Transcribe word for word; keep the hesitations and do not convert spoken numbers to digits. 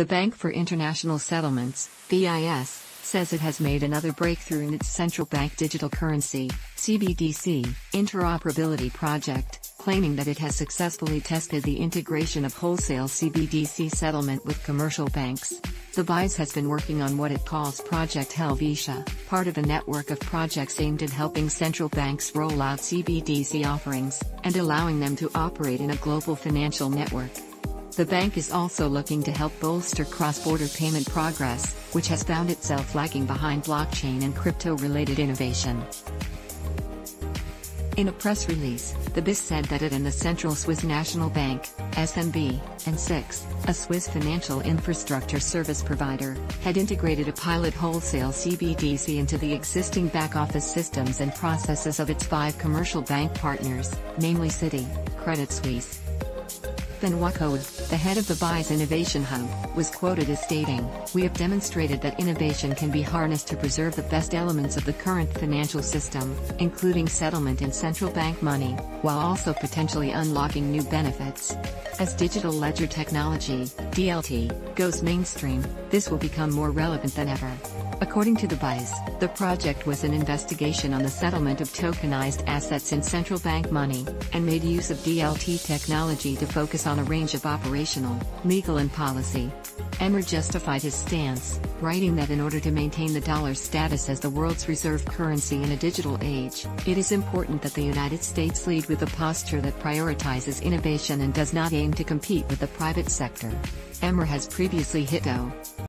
The Bank for International Settlements, B I S, says it has made another breakthrough in its central bank digital currency, C B D C, interoperability project, claiming that it has successfully tested the integration of wholesale C B D C settlement with commercial banks. The B I S has been working on what it calls Project Helvetia, part of a network of projects aimed at helping central banks roll out C B D C offerings, and allowing them to operate in a global financial network. The bank is also looking to help bolster cross-border payment progress, which has found itself lagging behind blockchain and crypto-related innovation. In a press release, the B I S said that it and the Central Swiss National Bank, S N B, and SIX, a Swiss financial infrastructure service provider, had integrated a pilot wholesale C B D C into the existing back-office systems and processes of its five commercial bank partners, namely Citi, Credit Suisse. Benoît Cœuré, the head of the B I S Innovation Hub, was quoted as stating, "We have demonstrated that innovation can be harnessed to preserve the best elements of the current financial system, including settlement and central bank money, while also potentially unlocking new benefits. As digital ledger technology, D L T, goes mainstream, this will become more relevant than ever." According to the B I S, the project was an investigation on the settlement of tokenized assets in central bank money, and made use of D L T technology to focus on a range of operational, legal and policy. Emmer justified his stance, writing that in order to maintain the dollar's status as the world's reserve currency in a digital age, it is important that the United States lead with a posture that prioritizes innovation and does not aim to compete with the private sector. Emmer has previously hit O.